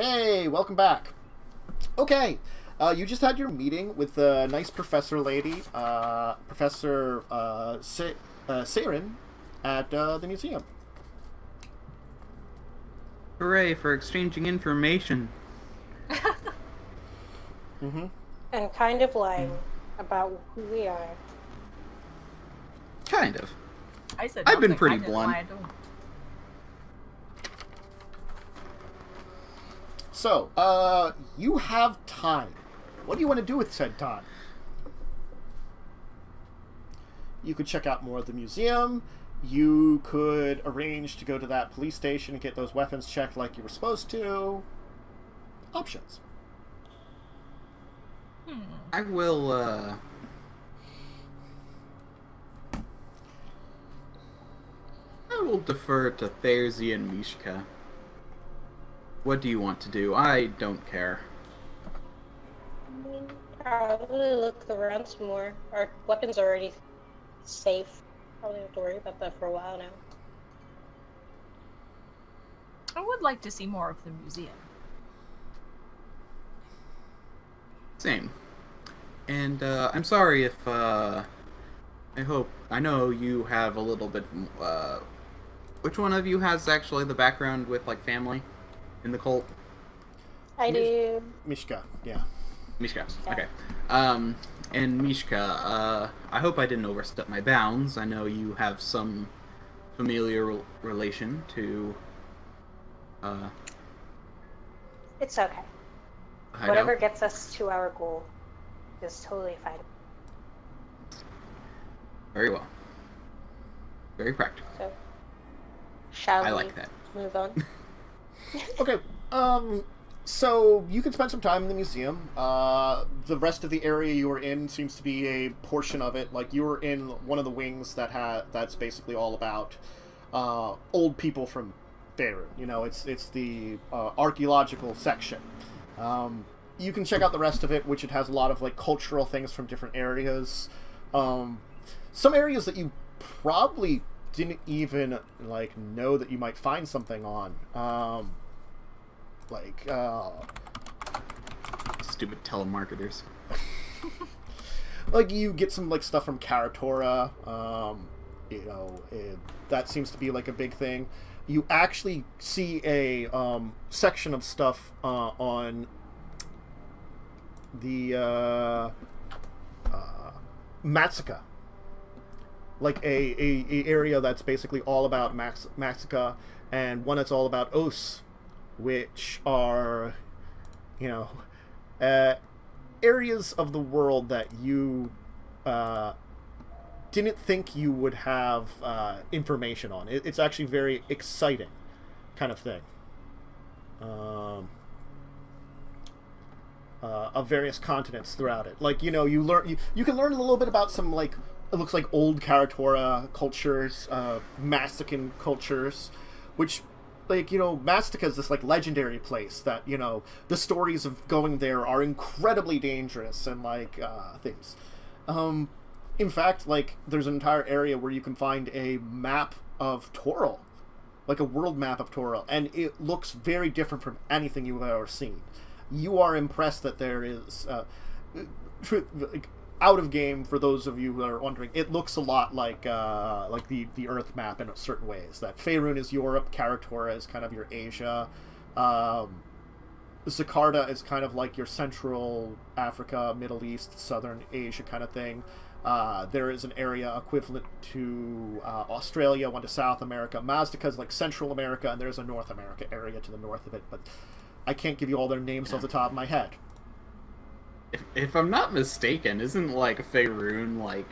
Hey, welcome back. Okay, you just had your meeting with the nice professor lady, Professor Saren at the museum. Hooray for exchanging information. Mm-hmm. And kind of lying about who we are. Kind of. I said I've been pretty blunt. So, you have time. What do you want to do with said time? You could check out more of the museum. You could arrange to go to that police station and get those weapons checked like you were supposed to. Options. I will, I will defer to Therzee and Mishka. What do you want to do? I don't care. Probably look around some more. Our weapons are already safe. Probably have to worry about that for a while now. I would like to see more of the museum. Same. And, I'm sorry if, I know you have a little bit, which one of you has actually the background with, like, family in the cult? I do. Mishka, yeah. Mishka, okay. And Mishka, I hope I didn't overstep my bounds. I know you have some familiar relation to, It's okay. Whatever gets us to our goal is totally fine. Very well. Very practical. So, shall we like that. Move on? Okay. So you can spend some time in the museum. The rest of the area you were in seems to be a portion of it. Like you were in one of the wings that that's basically all about old people from Faerun. You know, it's the archaeological section. You can check out the rest of it, which it has a lot of, like, cultural things from different areas. Some areas that you probably didn't even, like, know that you might find something on. Stupid telemarketers. Like, you get some, like, stuff from Karatora. You know, that seems to be, like, a big thing. You actually see a section of stuff on the Matsuka, like a area that's basically all about Maxica, and one that's all about Osse, which are, you know, areas of the world that you didn't think you would have information on. It's actually very exciting kind of thing. Of various continents throughout it. Like, you know, you can learn a little bit about some, like, it looks like old Karatora cultures, Mastican cultures, which, like, you know, Maztica is this, like, legendary place that, you know, the stories of going there are incredibly dangerous and, like, things. In fact, like, there's an entire area where you can find a map of Toril, like a world map of Toril, and it looks very different from anything you've ever seen. You are impressed that there is, out of game for those of you who are wondering, it looks a lot like the Earth map in certain ways. That Faerun is Europe, Karatora is kind of your Asia, Zakarta is kind of like your Central Africa, Middle East, Southern Asia kind of thing. There is an area equivalent to Australia, one to South America. Maztica is like Central America, and there's a North America area to the north of it, but I can't give you all their names off the top of my head. If I'm not mistaken, isn't, like, Faerun, like,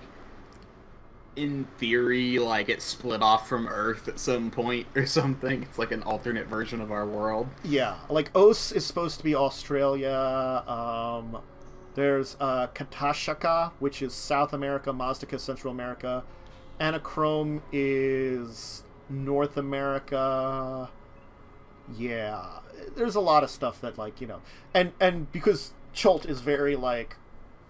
in theory, like, it split off from Earth at some point or something? It's like an alternate version of our world. Yeah, like, Osse is supposed to be Australia, there's Katashaka, which is South America, Maztica, Central America. Anachrome is North America. Yeah. There's a lot of stuff that, like, you know. And because Chult is very, like,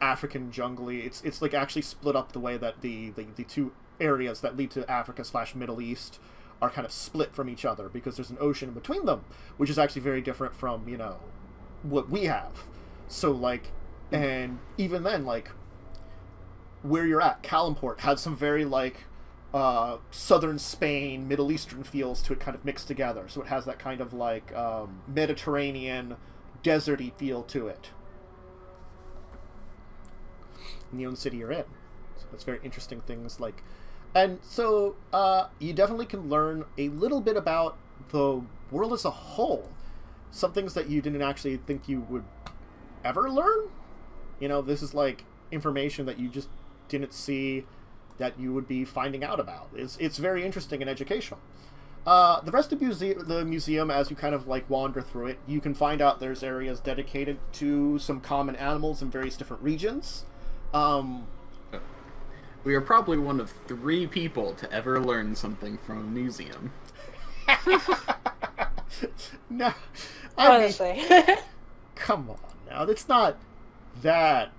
African jungly, it's like, actually split up the way that the two areas that lead to Africa / Middle East are kind of split from each other because there's an ocean between them, which is actually very different from, you know, what we have. So, like, and even then, like, where you're at, Calimport had some very, like, southern Spain, Middle Eastern feels to it, kind of mixed together. So it has that kind of, like, Mediterranean, deserty feel to it. In the own city you're in. So that's very interesting things, like... And so, you definitely can learn a little bit about the world as a whole. Some things that you didn't actually think you would ever learn. You know, this is, like, information that you just didn't see that you would be finding out about. It's very interesting and educational. The rest of the museum, as you kind of, like, wander through it, you can find out there's areas dedicated to some common animals in various different regions. We are probably one of 3 people to ever learn something from a museum. No, honestly. Come on now, it's not that.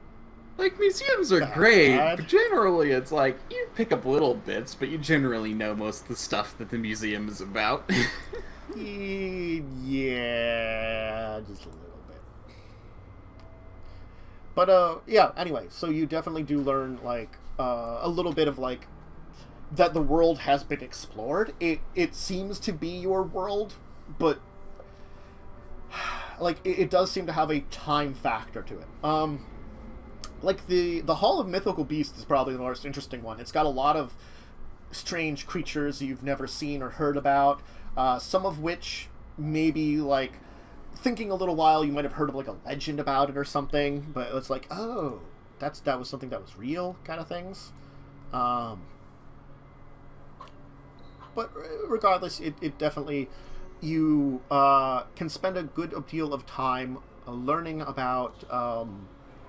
Like, museums are great, but generally it's like, you pick up little bits, but you generally know most of the stuff that the museum is about. Yeah, just a little bit. But, yeah, anyway, so you definitely do learn, like, a little bit of, like, that the world has been explored. It seems to be your world, but, like, it does seem to have a time factor to it. Like, the Hall of Mythical Beasts is probably the most interesting one. It's got a lot of strange creatures you've never seen or heard about, some of which maybe, like, thinking a little while, you might have heard of, like, a legend about it or something, but it's like, oh, that was something that was real kind of things. But regardless, it definitely... You can spend a good deal of time learning about...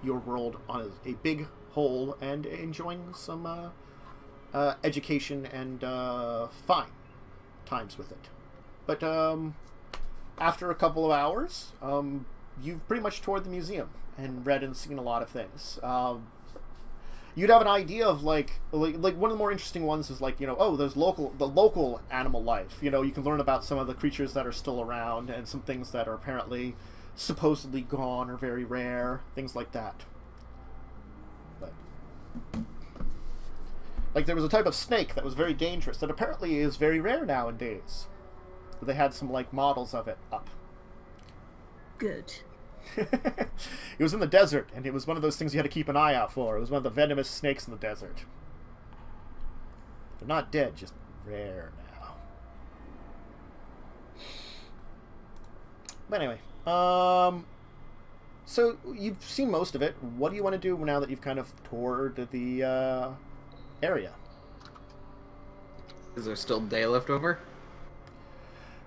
your world on a big whole and enjoying some education and fine times with it. But after a couple of hours, you've pretty much toured the museum and read and seen a lot of things. You'd have an idea of, like one of the more interesting ones is, like, you know, oh, there's the local animal life. You know, you can learn about some of the creatures that are still around and some things that are apparently supposedly gone or very rare, things like that. But, like, there was a type of snake that was very dangerous that apparently is very rare nowadays. They had some, like, models of it up. Good. It was in the desert, and it was one of those things you had to keep an eye out for. It was one of the venomous snakes in the desert. They're not dead, just rare now. But anyway, so you've seen most of it. What do you want to do now that you've kind of toured the area? Is there still day left over?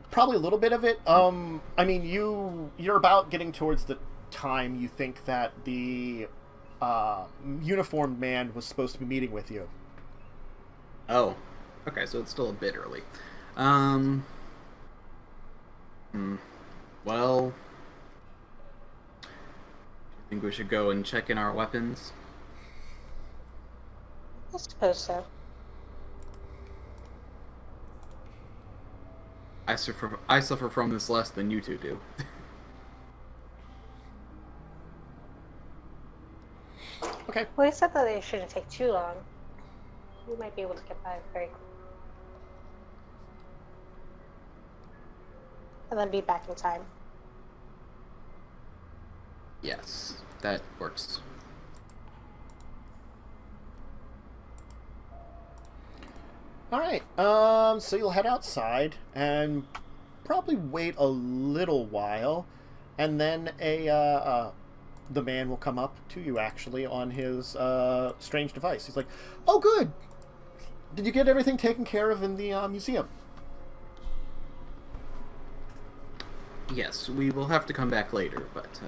Probably a little bit of it. I mean, you're about getting towards the time you think that the uniformed man was supposed to be meeting with you. Oh, okay, so it's still a bit early. Well, I think we should go and check in our weapons. I suppose so. I suffer from this less than you two do. Okay. Well, I said that it shouldn't take too long. We might be able to get by very quickly. And then be back in time. Yes, that works. Alright, so you'll head outside and probably wait a little while, and then the man will come up to you, actually, on his strange device. He's like, oh good! Did you get everything taken care of in the museum? Yes, we will have to come back later, but...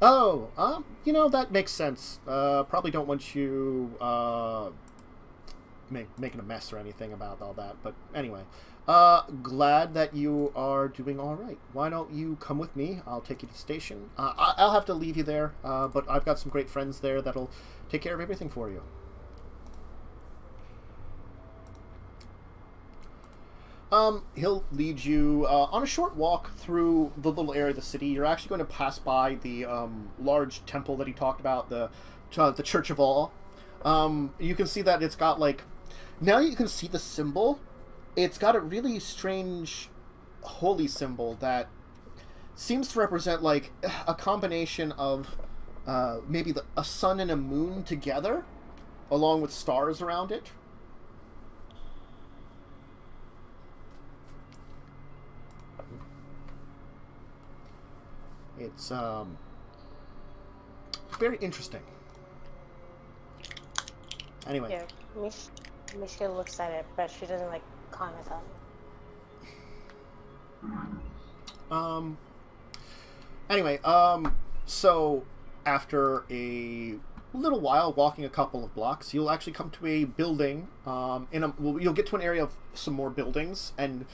Oh, you know, that makes sense. Probably don't want you making a mess or anything about all that, but anyway. Glad that you are doing all right. Why don't you come with me? I'll take you to the station. I'll have to leave you there, but I've got some great friends there that'll take care of everything for you. He'll lead you on a short walk through the little area of the city. You're actually going to pass by the large temple that he talked about, the Church of All. You can see that it's got, like... Now you can see the symbol. It's got a really strange holy symbol that seems to represent, like, a combination of maybe a sun and a moon together, along with stars around it. It's very interesting. Anyway. Yeah, Mishka looks at it, but she doesn't, like, comment on it. Anyway, so after a little while walking a couple of blocks, you'll actually come to a building. You'll get to an area of some more buildings, and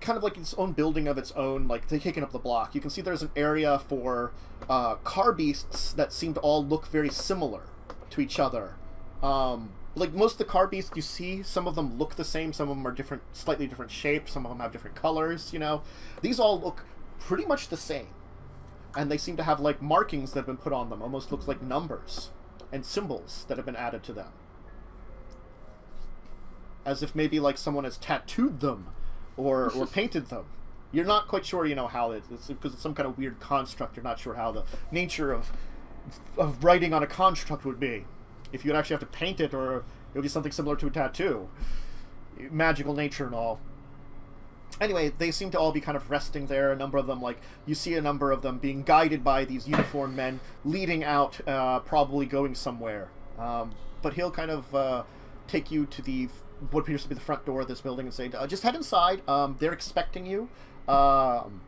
kind of like its own building of its own, like taking up the block. You can see there's an area for car beasts that seem to all look very similar to each other. Like most of the car beasts you see, some of them look the same, some of them are different, slightly different shapes, some of them have different colors, you know. These all look pretty much the same. And they seem to have, like, markings that have been put on them, almost looks like numbers and symbols that have been added to them. As if maybe, like, someone has tattooed them or painted them. You're not quite sure, you know, how it's because it's some kind of weird construct. You're not sure how the nature of writing on a construct would be. If you'd actually have to paint it, or it would be something similar to a tattoo. Magical nature and all. Anyway, they seem to all be kind of resting there. A number of them, like, you see a number of them being guided by these uniformed men, leading out, probably going somewhere. But he'll kind of take you to the what appears to be the front door of this building and say, just head inside. They're expecting you. Versel,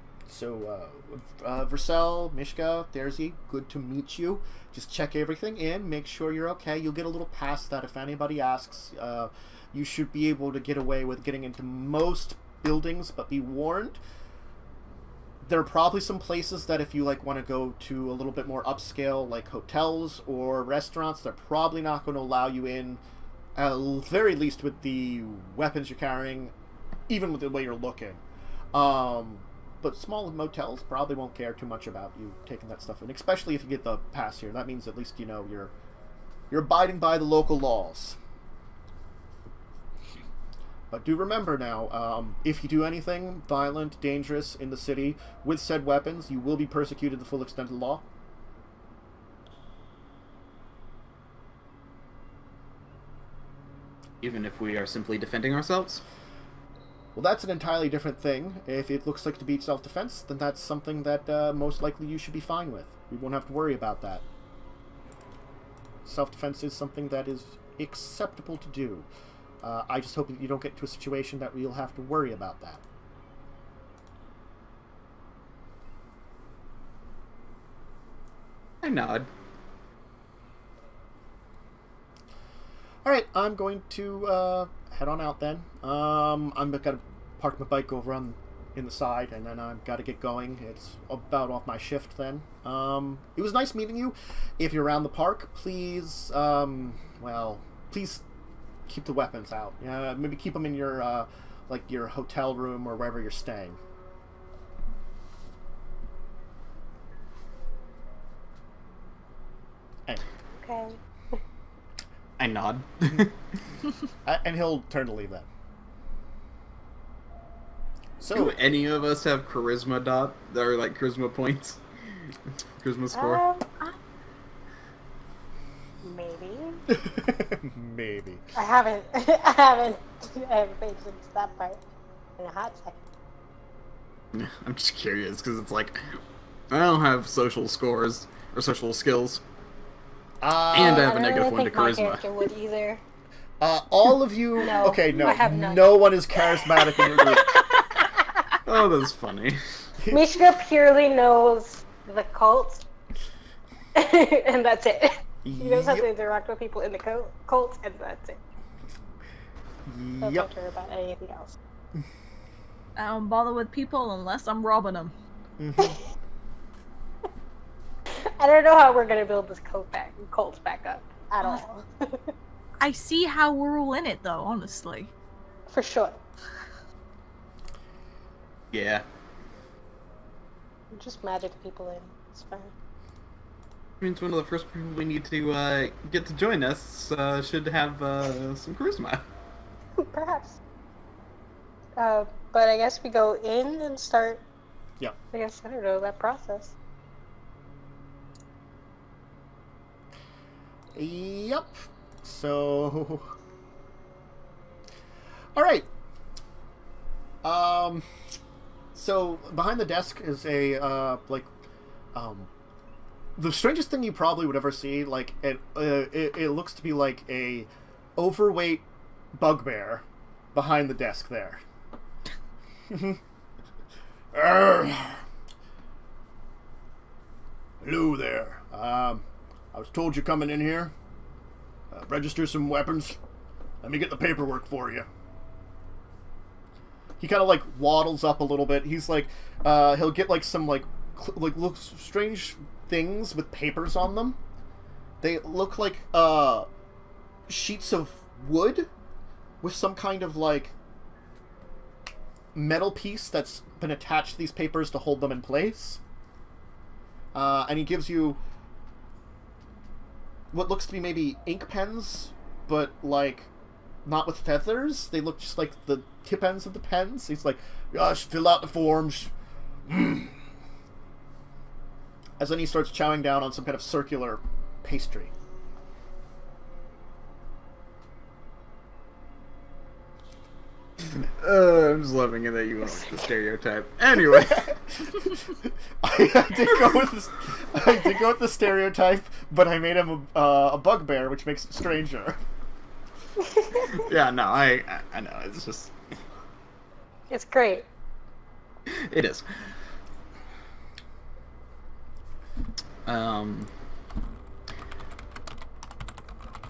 Mishka, Therzee, good to meet you. Just check everything in, make sure you're okay. You'll get a little past that if anybody asks. You should be able to get away with getting into most buildings, but be warned, there are probably some places that if you, like, want to go to a little bit more upscale, like hotels or restaurants, they're probably not going to allow you in, at the very least with the weapons you're carrying, even with the way you're looking. But small motels probably won't care too much about you taking that stuff in, especially if you get the pass here. That means at least, you know, you're abiding by the local laws. But do remember now, if you do anything violent, dangerous in the city with said weapons, you will be persecuted to the full extent of the law. Even if we are simply defending ourselves? Well, that's an entirely different thing. If it looks like to be self-defense, then that's something that most likely you should be fine with. We won't have to worry about that. Self-defense is something that is acceptable to do. I just hope that you don't get to a situation that we'll have to worry about that. I nod. Alright, I'm going to head on out then. I'm going to park my bike over in the side, and then I've got to get going. It's about off my shift then. It was nice meeting you. If you're around the park, please, please keep the weapons out. Maybe keep them in your, your hotel room or wherever you're staying. Anyway. Okay. I nod. And he'll turn to leave then. So, do any of us have charisma charisma points? Charisma score? Maybe. Maybe. I haven't paid attention to that part in a hot second. I'm just curious because it's like I don't have social scores or social skills. And I have a negative one to charisma. I would either. All of you. No, okay, no. I have none. No one is charismatic in your group. Oh, that's funny. Mishka purely knows the cult, and that's it. He knows how to interact with people in the cult, and that's it. Don't care about anything else. I don't bother with people unless I'm robbing them. Mm-hmm. I don't know how we're gonna build this cult back up at all. I see how we're all in it, though, honestly. For sure. Yeah. Just magic people in. It's fine. I mean, it's one of the first people we need to get to join us. Should have some charisma. Perhaps. But I guess we go in and start. Yeah. I guess I don't know that process. Yep. So. All right. So behind the desk is a the strangest thing you probably would ever see. Like it looks to be like a overweight bugbear behind the desk there. Hello there. I was told you're coming in here. Register some weapons. Let me get the paperwork for you. He kind of like waddles up a little bit. He's like, he'll get like some like looks strange things with papers on them. They look like sheets of wood with some kind of like metal piece that's been attached to these papers to hold them in place. And he gives you what looks to be maybe ink pens, but like not with feathers. They look just like the tip ends of the pens. He's like, gosh, fill out the forms. As then he starts chowing down on some kind of circular pastry. I'm just loving it that you went with the stereotype. Anyway. I did go with the stereotype, but I made him a bugbear, which makes it stranger. Yeah, no, I know. It's just... It's great. It is.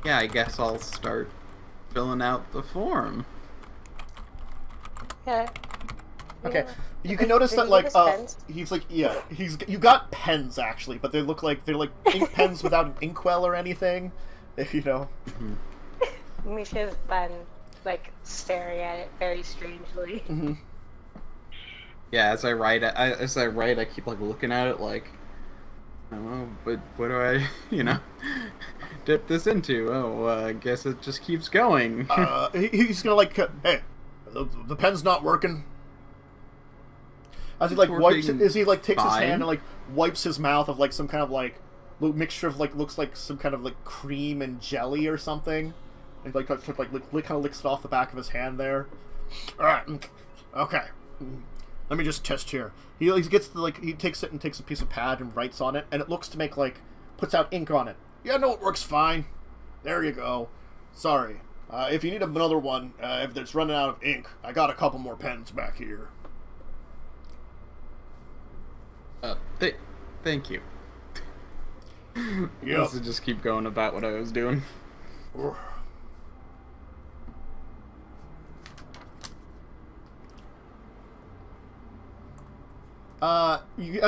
Yeah, I guess I'll start filling out the form. Yeah. Okay. You can notice that, like, he's like, yeah, you got pens actually, but they look like they're like ink pens without an inkwell or anything, you know. Misha's been like staring at it very strangely. Mm-hmm. Yeah, as I write, I keep like looking at it, like, I don't know, but what do I, you know, dip this into? Oh, I guess it just keeps going. He's gonna like, hey. The pen's not working. As he like wipes, as he like takes his hand and like wipes his mouth of like some kind of like mixture of like looks like some kind of like cream and jelly or something, and like kind of licks it off the back of his hand there. All right, okay. Let me just test here. He gets the, like he takes it and takes a piece of pad and writes on it, and it looks to make like puts out ink on it. Yeah, no, it works fine. There you go. Sorry. If you need another one, if it's running out of ink, I got a couple more pens back here. Thank you. Yep. I used to just keep going about what I was doing. As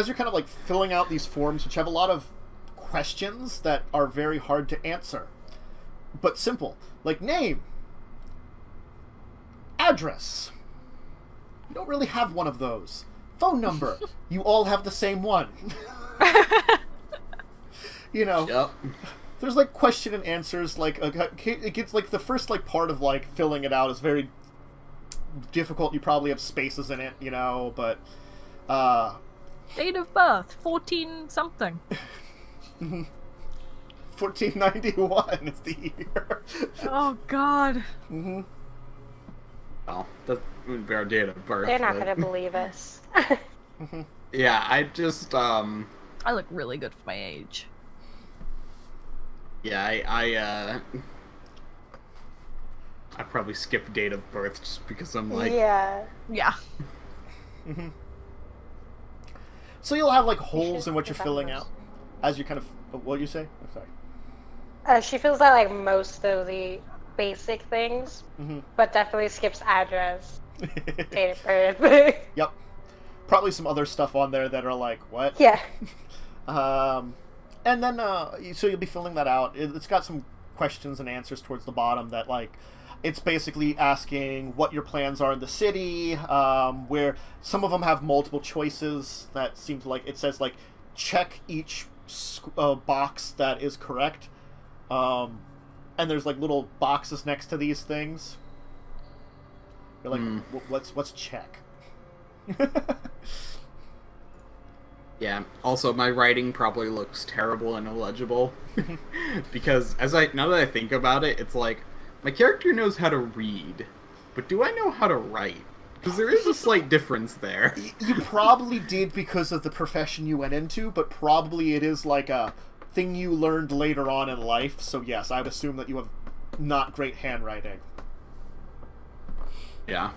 you're kind of like filling out these forms, which have a lot of questions that are very hard to answer. But simple, like name, address. You don't really have one of those. Phone number. You all have the same one. You know. Yep. There's like question and answers. Like it gets like the first like part of like filling it out is very difficult. You probably have spaces in it, you know. But date of birth, 14 something. 1491 is the year. Oh God. Mm-hmm. Well, that would be our date of birth. They're not gonna believe us. Mm-hmm. Yeah, I just I look really good for my age. Yeah, I probably skip date of birth just because I'm like. Yeah. Yeah. Mm-hmm. So you'll have like holes in what you're filling out, as you kind of what you say. I'm sorry. She feels that like most of the basic things, mm-hmm. but definitely skips address. Date of birth. Yep. Probably some other stuff on there that are like, what? Yeah. And then, so you'll be filling that out. It's got some questions and answers towards the bottom that like, It's basically asking what your plans are in the city, where some of them have multiple choices. That seems like it says, like, check each box that is correct. And there's, like, little boxes next to these things. You're like, what's check? Yeah, also my writing probably looks terrible and illegible. Because now that I think about it, it's like, my character knows how to read, but do I know how to write? Because there is a slight difference there. You probably did because of the profession you went into, but probably it is like a thing you learned later on in life. So yes, I would assume that you have not great handwriting. Yeah.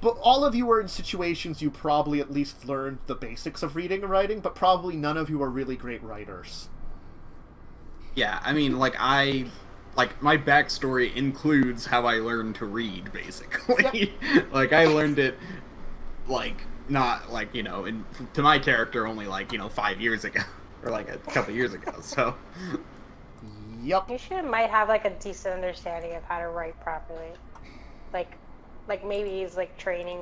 But all of you are in situations you probably at least learned the basics of reading and writing, but probably none of you are really great writers. Yeah, I mean, like, my backstory includes how I learned to read, basically. Yep. Like, I learned it, like, not, like, you know, to my character only, like, you know, 5 years ago. Or, like, a couple years ago, so... Yep. You should might have, like, a decent understanding of how to write properly. Like, maybe he's, like, training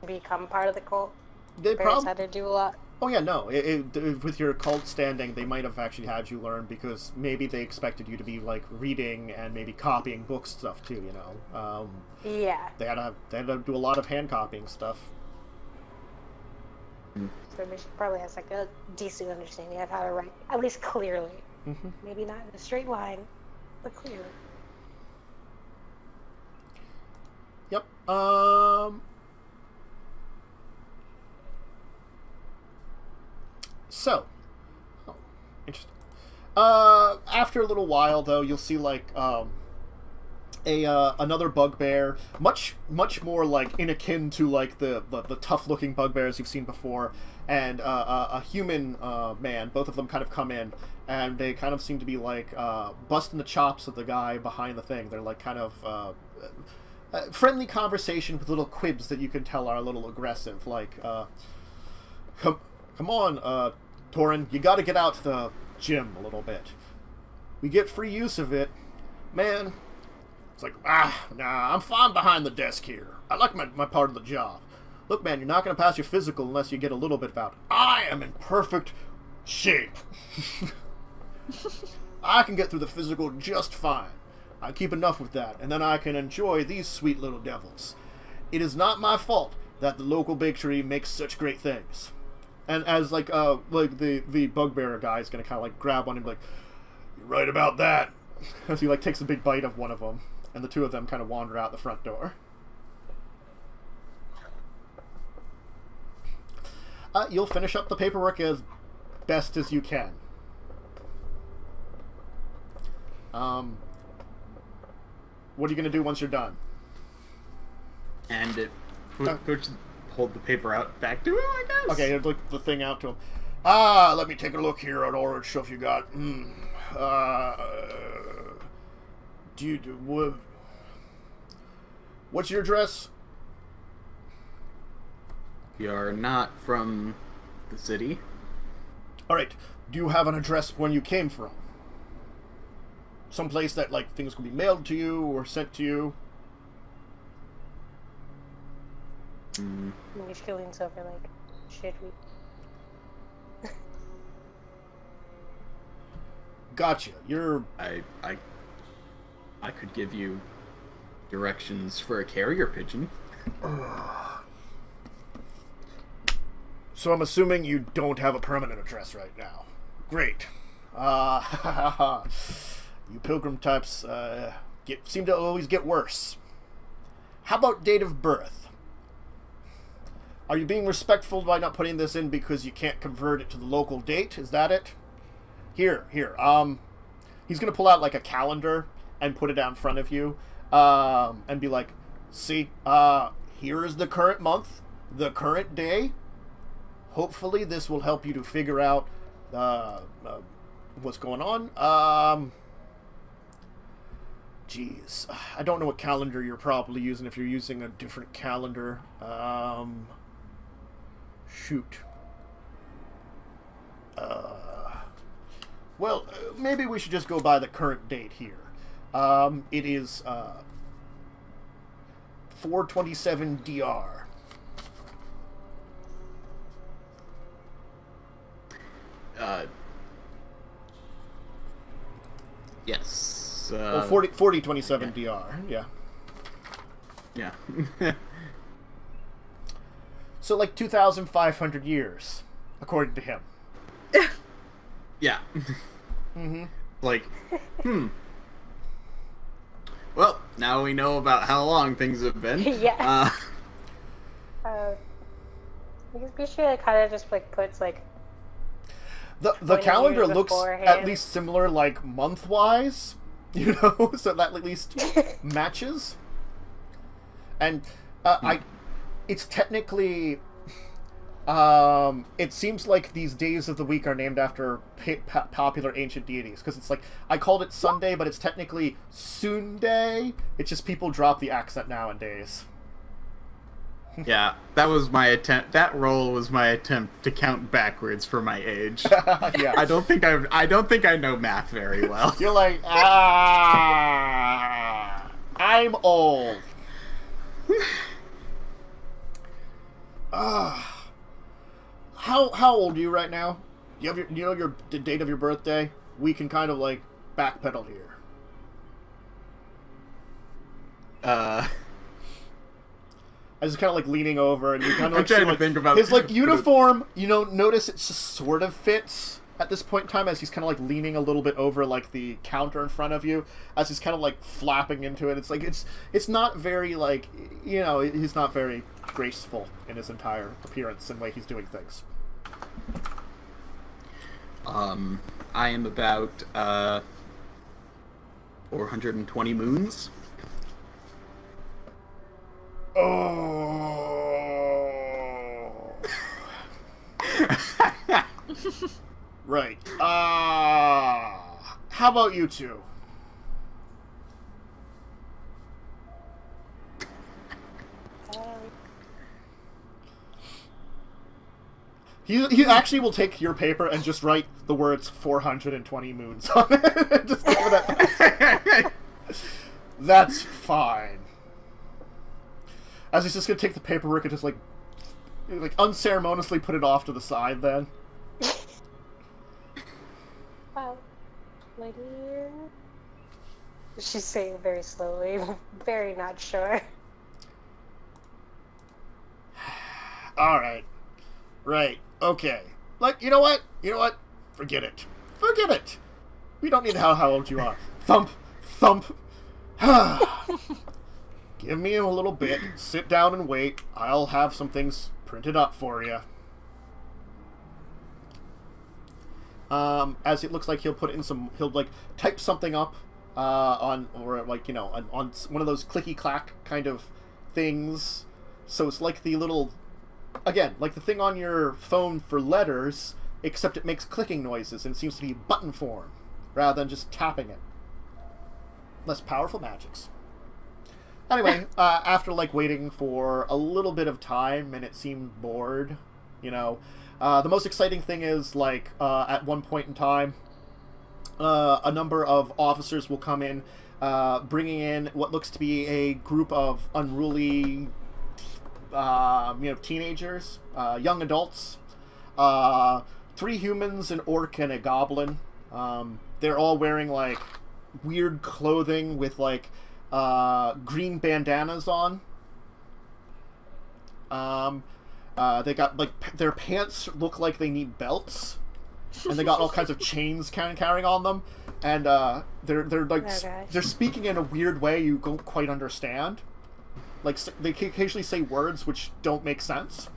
to become part of the cult. They probably had to do a lot. Oh, yeah, no. With your cult standing, they might have actually had you learn, because maybe they expected you to be, like, reading and maybe copying book stuff, too, you know? Yeah. They had to do a lot of hand-copying stuff. So we should probably have, like, a decent understanding of how to write, at least clearly. Mm-hmm. Maybe not in a straight line, but clearly. Yep. So. Oh, interesting. After a little while, though, you'll see, like, another bugbear, much more, like, akin to, like, the tough-looking bugbears you've seen before, and a human man. Both of them kind of come in, and they kind of seem to be, like, busting the chops of the guy behind the thing. They're, like, kind of... friendly conversation with little quibs that you can tell are a little aggressive, like, come on, Torin, you gotta get out to the gym a little bit. We get free use of it. Man, it's like, nah, I'm fine behind the desk here. I like my part of the job. Look, man, you're not gonna pass your physical unless you get a little bit of out. I am in perfect shape. I can get through the physical just fine. I keep enough with that, and then I can enjoy these sweet little devils. It is not my fault that the local bakery makes such great things. And as, like the bugbearer guy is going to kind of, like, grab on him, like, you're right about that. As he, like, takes a big bite of one of them, and the two of them kind of wander out the front door. You'll finish up the paperwork as best as you can. What are you going to do once you're done? And it... Hold the paper out back to him, I guess? Okay, he'll look the thing out to him. Let me take a look here at all the stuff you got. What's your address? You're not from the city. Alright, do you have an address when you came from? Someplace that, like, things could be mailed to you or sent to you. Mishka leans over, like, should we? Gotcha. You're... I could give you directions for a carrier pigeon. So I'm assuming you don't have a permanent address right now. Great. You pilgrim types seem to always get worse. How about date of birth? Are you being respectful by not putting this in because you can't convert it to the local date? Is that it? Here. He's going to pull out, like, a calendar and put it out in front of you and be like, see, here is the current month, the current day. Hopefully this will help you to figure out what's going on. Jeez, I don't know what calendar you're probably using if you're using a different calendar. Shoot. Well, maybe we should just go by the current date here. It is 427 DR. Yes. Well, 4027 okay. DR. Yeah. Yeah. So like 2,500 years, according to him. Yeah. Mm-hmm. Like, well, now we know about how long things have been. Yeah. Because Mishka kind of just like puts like. The calendar looks beforehand. At least similar, like month-wise, you know, so that at least matches. And it's technically, it seems like these days of the week are named after popular ancient deities, because it's like, I called it Sunday, but it's technically Sunday. It's just people drop the accent nowadays. Yeah, that was my attempt. That roll was my attempt to count backwards for my age. Yeah, I don't think I know math very well. You're like, ah, I'm old. How old are you right now? You have your, you know, your the date of your birthday. We can kind of like backpedal here. I was kind of like leaning over, and you kind of like trying to think about his like uniform. You know, notice it just sort of fits at this point in time, as he's kind of like leaning a little bit over like the counter in front of you, as he's kind of like flapping into it. It's like it's not very like, you know, he's not very graceful in his entire appearance and way he's doing things. I am about 420 moons. Oh. Right. How about you two? He actually will take your paper and just write the words 420 moons on it. Just leave it at that. That's fine. As he's just gonna take the paperwork and just like unceremoniously put it off to the side. Then. Wow, lady. She's saying very slowly, very not sure. All right, right, okay. Like, you know what? You know what? Forget it. Forget it. We don't need to know how old you are. Thump, thump. Give me a little bit, sit down and wait. I'll have some things printed up for you. As it looks like he'll put in some, he'll like type something up on, or like, you know, on one of those clicky-clack kind of things. So it's like the little, again, like the thing on your phone for letters, except it makes clicking noises and seems to be button form rather than just tapping it. Less powerful magics. Anyway, after, like, waiting for a little bit of time, and it seemed bored, you know, the most exciting thing is, like, at one point in time, a number of officers will come in, bringing in what looks to be a group of unruly, you know, teenagers, young adults, 3 humans, an orc, and a goblin. They're all wearing, like, weird clothing with, like, green bandanas on. They got like their pants look like they need belts, and they got all kinds of chains carrying on them, and they're like they're speaking in a weird way you don't quite understand. Like they occasionally say words which don't make sense.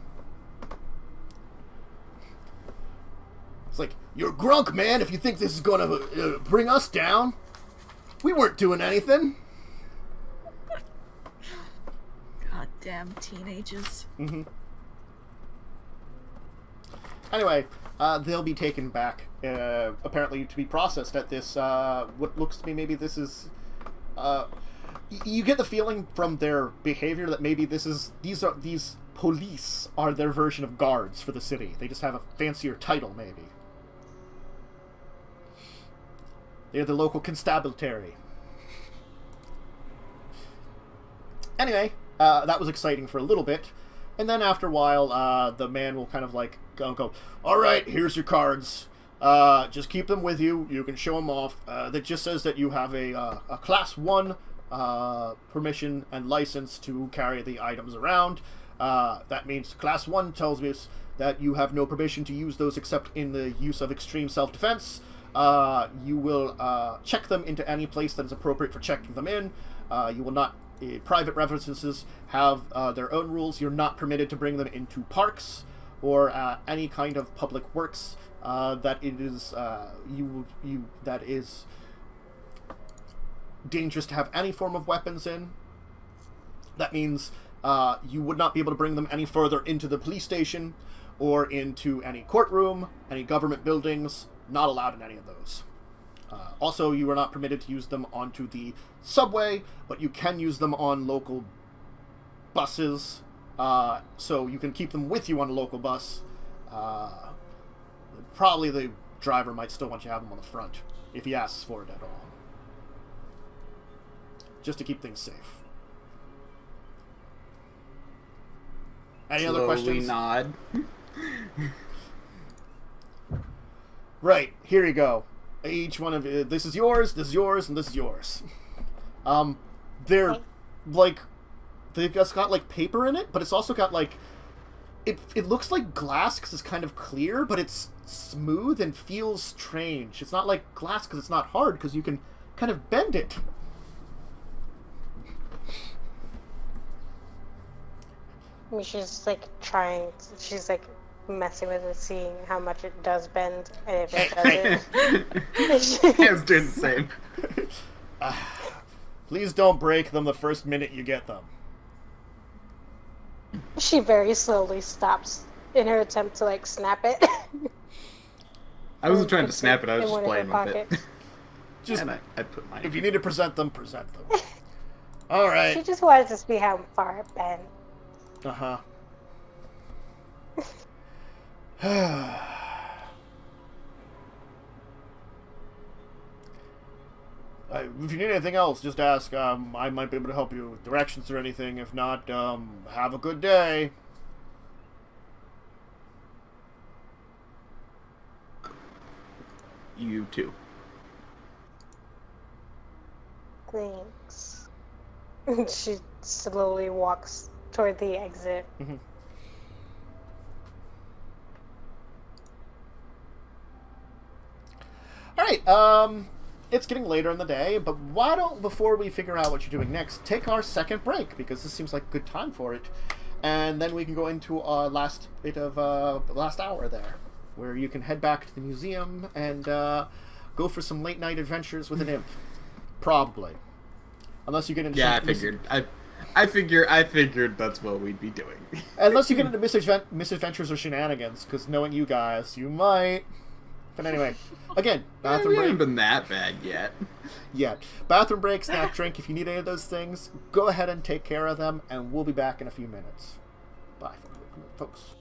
It's like, you're grunk, man. If you think this is gonna bring us down, we weren't doing anything. Damn teenagers. Mm-hmm. Anyway, they'll be taken back, apparently, to be processed at this, what looks to me maybe this is, you get the feeling from their behavior that maybe this is, these police are their version of guards for the city. They just have a fancier title, maybe. They're the local constabulary. Anyway, that was exciting for a little bit. And then after a while, the man will kind of like go, all right, here's your cards. Just keep them with you. You can show them off. That just says that you have a class 1 permission and license to carry the items around. That means class 1 tells me that you have no permission to use those except in the use of extreme self-defense. You will check them into any place that is appropriate for checking them in. You will not... private references have their own rules. You're not permitted to bring them into parks or any kind of public works that it is that is dangerous to have any form of weapons in. That means you would not be able to bring them any further into the police station or into any courtroom, any government buildings. Not allowed in any of those. Also, you are not permitted to use them onto the subway, but you can use them on local buses, so you can keep them with you on a local bus. Probably the driver might still want you to have them on the front, if he asks for it at all. Just to keep things safe. Any other questions? Nod. Right, here you go. Each one of you, this is yours, and this is yours. They're, like, they've just got, like, paper in it, but it's also got, like, it looks like glass because it's kind of clear, but it's smooth and feels strange. It's not like glass because it's not hard, because you can kind of bend it. I mean, she's, like, trying, she's, like... messing with it, seeing how much it does bend, and if it doesn't... It's doing the same. Please don't break them the first minute you get them. She very slowly stops in her attempt to, like, snap it. I wasn't trying to snap it, I was just playing with it. Just, and I put my... If you need to present them, present them. Alright. She just wanted to see how far it bent. Uh-huh. If you need anything else, just ask. I might be able to help you with directions or anything. If not, have a good day. You too. Thanks. She slowly walks toward the exit. Mm-hmm. Alright, it's getting later in the day, but why don't, before we figure out what you're doing next, take our second break, because this seems like a good time for it. And then we can go into our last bit of, last hour there, where you can head back to the museum and, go for some late night adventures with an imp. Probably. Unless you get into... Yeah, I figured that's what we'd be doing. Unless you get into misadventures or shenanigans, because knowing you guys, you might... But anyway, again, bathroom break. We haven't been that bad yet. Yet. Bathroom break, snack, drink. If you need any of those things, go ahead and take care of them, and we'll be back in a few minutes. Bye, folks.